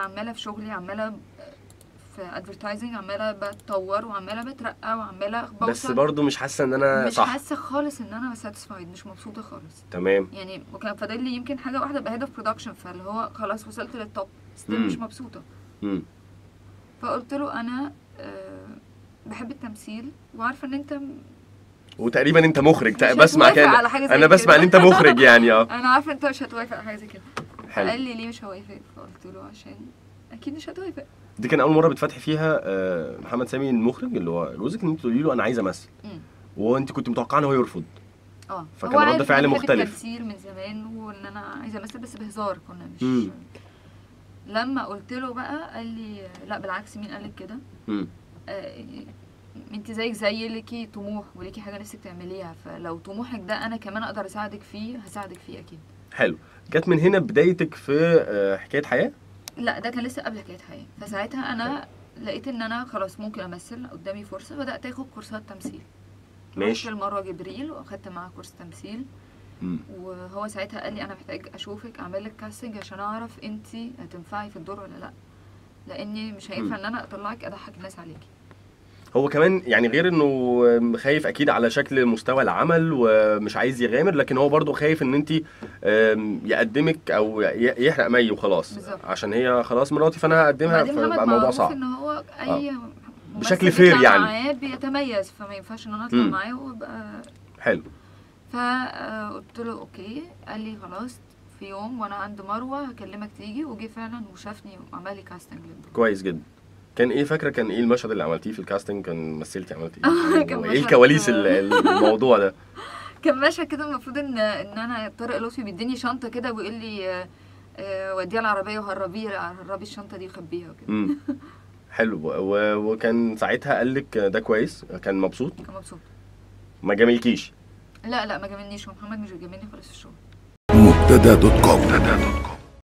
عماله في شغلي، عماله في ادفرتايزنج، عماله بتطور وعماله بترقى وعماله بوصل، بس برضو مش حاسه ان انا مش صح، مش حاسه خالص ان انا ساتسفايد، مش مبسوطه خالص. تمام. يعني وكان فاضل لي يمكن حاجه واحده بقى، هدف برودكشن، فاللي هو خلاص وصلت للتوب ستيل مش مبسوطه. فقلت له انا بحب التمثيل وعارفه ان انت وتقريبا انت مخرج، بسمع كده انا بسمع ان انت مخرج يعني انا عارفه انت مش هتوافق على حاجه زي كده. قال لي ليه مش هوافق؟ فقلت له عشان اكيد مش هتوافق. دي كان اول مره بتفتحي فيها محمد سامي المخرج اللي هو جوزك، ان انت تقولي له انا عايزه امثل وانت كنت متوقعه ان هو يرفض. فكان رد فعل مختلف. كتير من زمان وان انا عايزه امثل بس بهزار كنا، مش لما قلت له بقى قال لي لا بالعكس، مين قال لك كده؟ انت زيك زي ليكي طموح وليكي حاجه نفسك تعمليها، فلو طموحك ده انا كمان اقدر اساعدك فيه هساعدك فيه اكيد. حلو. جت من هنا بدايتك في حكايه حياه؟ لا ده كان لسه قبل حكايه حياه. فساعتها انا لقيت ان انا خلاص ممكن امثل، قدامي فرصه، بدات اخد كورسات تمثيل. ماشي. رحت لمروه جبريل واخدت معاها كورس تمثيل، وهو ساعتها قال لي انا محتاج اشوفك، اعمل لك كاستنج عشان اعرف انت هتنفعي في الدور ولا لا، لاني مش هينفع ان انا اطلعك اضحك الناس عليكي. هو كمان يعني غير انه خايف اكيد على شكل مستوى العمل ومش عايز يغامر، لكن هو برضو خايف ان انت يقدمك او يحرق مي وخلاص، عشان هي خلاص مراتي فانا هقدمها، فبقى الموضوع صعب. ان هو اي بشكل فير يعني معاه بيتميز، فما ينفعش ان انا اطلع معاه وابقى. حلو. فقلت له اوكي. قال لي خلاص في يوم وانا عند مروه هكلمك تيجي، وجي فعلا وشافني وعمل لي كاستنج. كويس جدا. كان ايه، فاكره كان ايه المشهد اللي عملتيه في الكاستنج؟ كان مثلتي عملتي ايه؟ ايه الكواليس الموضوع ده؟ كان مشهد كده المفروض ان انا طارق لطفي بيديني شنطه كده ويقول لي وديها العربيه وهربيها، هربي الشنطه دي وخبيها وكده. حلو. وكان ساعتها قال لك ده كويس؟ كان مبسوط؟ كان مبسوط. ما جاملكيش؟ لا لا ما جاملنيش، ومحمد مش بيجاملني خالص في الشغل. مبتدا.com